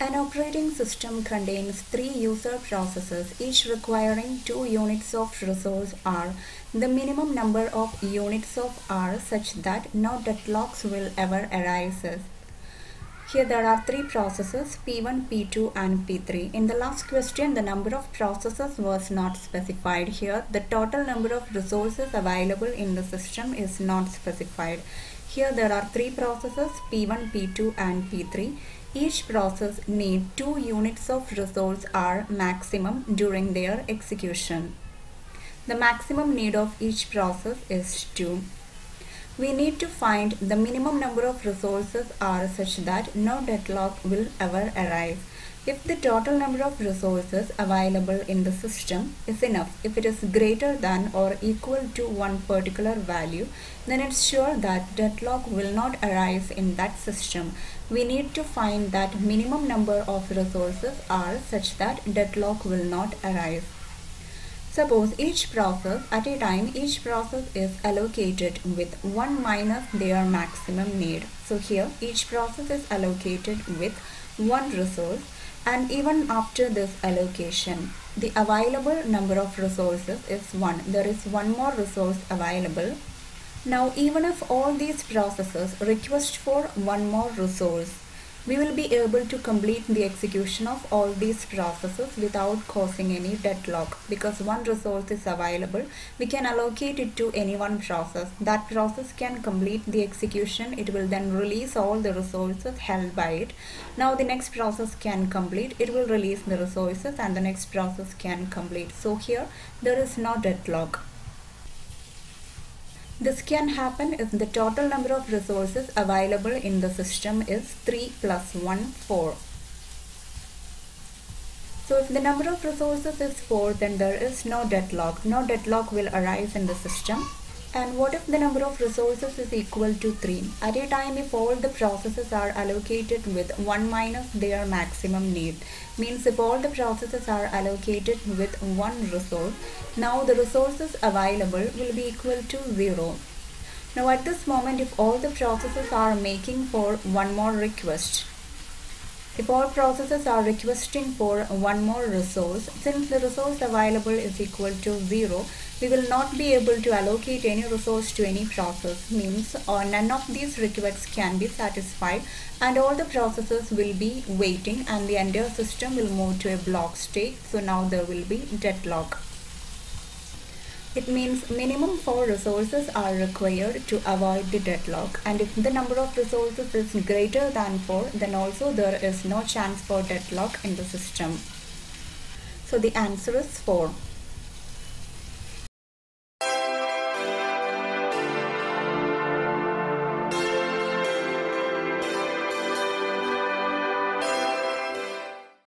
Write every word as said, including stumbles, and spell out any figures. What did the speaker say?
An operating system contains three user processes, each requiring two units of resource R. The minimum number of units of R such that no deadlocks will ever arise. Here there are three processes, P one, P two and P three. In the last question, the number of processes was not specified. Here, the total number of resources available in the system is not specified. Here there are three processes, P one, P two and P three. Each process needs two units of resource R maximum during their execution. The maximum need of each process is two. We need to find the minimum number of resources R such that no deadlock will ever arise. If the total number of resources available in the system is enough, if it is greater than or equal to one particular value, then it's sure that deadlock will not arise in that system. We need to find that minimum number of resources are such that deadlock will not arise. Suppose each process, at a time, each process is allocated with one minus their maximum need. So here, each process is allocated with one resource. And even after this allocation, the available number of resources is one. There is one more resource available. Now, even if all these processes request for one more resource, we will be able to complete the execution of all these processes without causing any deadlock. Because one resource is available, we can allocate it to any one process. That process can complete the execution. It will then release all the resources held by it. Now the next process can complete. It will release the resources and the next process can complete. So here there is no deadlock. This can happen if the total number of resources available in the system is three plus one, four. So if the number of resources is four, then there is no deadlock. No deadlock will arise in the system. And what if the number of resources is equal to three? At a time, if all the processes are allocated with one minus their maximum need, means if all the processes are allocated with one resource, now the resources available will be equal to zero. Now at this moment, if all the processes are making for one more request, if all processes are requesting for one more resource, since the resource available is equal to zero, we will not be able to allocate any resource to any process. Means or none of these requests can be satisfied and all the processes will be waiting and the entire system will move to a block state. So now there will be deadlock. It means minimum four resources are required to avoid the deadlock, and if the number of resources is greater than four, then also there is no chance for deadlock in the system. So the answer is four.